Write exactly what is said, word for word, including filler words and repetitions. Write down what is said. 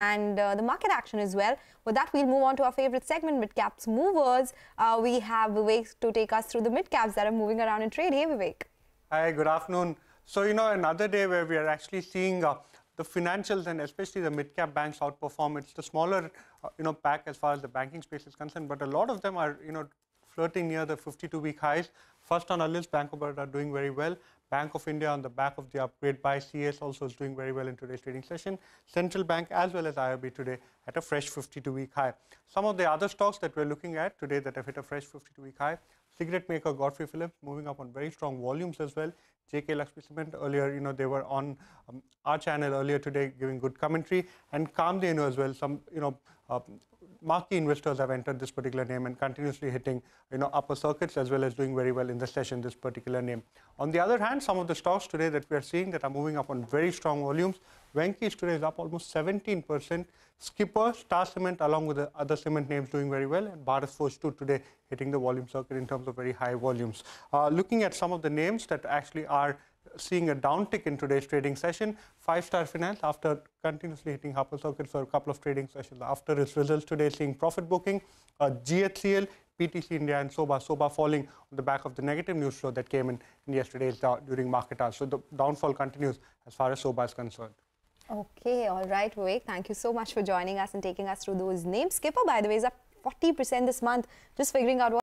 and uh, the market action as well. With that, we'll move on to our favorite segment, Mid Caps Movers. Uh, we have Vivek to take us through the mid caps that are moving around in trade. Hey, Vivek. Hi, good afternoon. So, you know, another day where we are actually seeing uh, the financials and especially the mid cap banks outperform. It's the smaller, uh, you know, pack as far as the banking space is concerned, but a lot of them are, you know, flirting near the fifty-two week highs. First on our list, Bank of Baroda doing very well. Bank of India on the back of the upgrade by C S also is doing very well in today's trading session. Central Bank as well as I O B today at a fresh fifty-two week high. Some of the other stocks that we're looking at today that have hit a fresh fifty-two week high. Cigarette maker Godfrey Phillips moving up on very strong volumes as well. J K Lakshmi Cement earlier, you know, they were on um, our channel earlier today giving good commentary. And CamDeno as well, some, you know, uh, marquee investors have entered this particular name and continuously hitting, you know, upper circuits as well as doing very well in the session, this particular name. On the other hand, some of the stocks today that we are seeing that are moving up on very strong volumes. Venkys today is up almost seventeen percent. Skipper, Star Cement along with the other cement names doing very well. And Bharat Forge too today hitting the volume circuit in terms of very high volumes. Uh, looking at some of the names that actually are seeing a downtick in today's trading session. Five-star Finance, after continuously hitting upper circuits for a couple of trading sessions, after its results today, seeing profit booking. Uh, G H C L, P T C India, and Soba. Soba falling on the back of the negative news flow that came in, in yesterday's uh, during market hours. So the downfall continues as far as Soba is concerned. Okay, all right, Vivek. Thank you so much for joining us and taking us through those names. Skipper, by the way, is up forty percent this month. Just figuring out what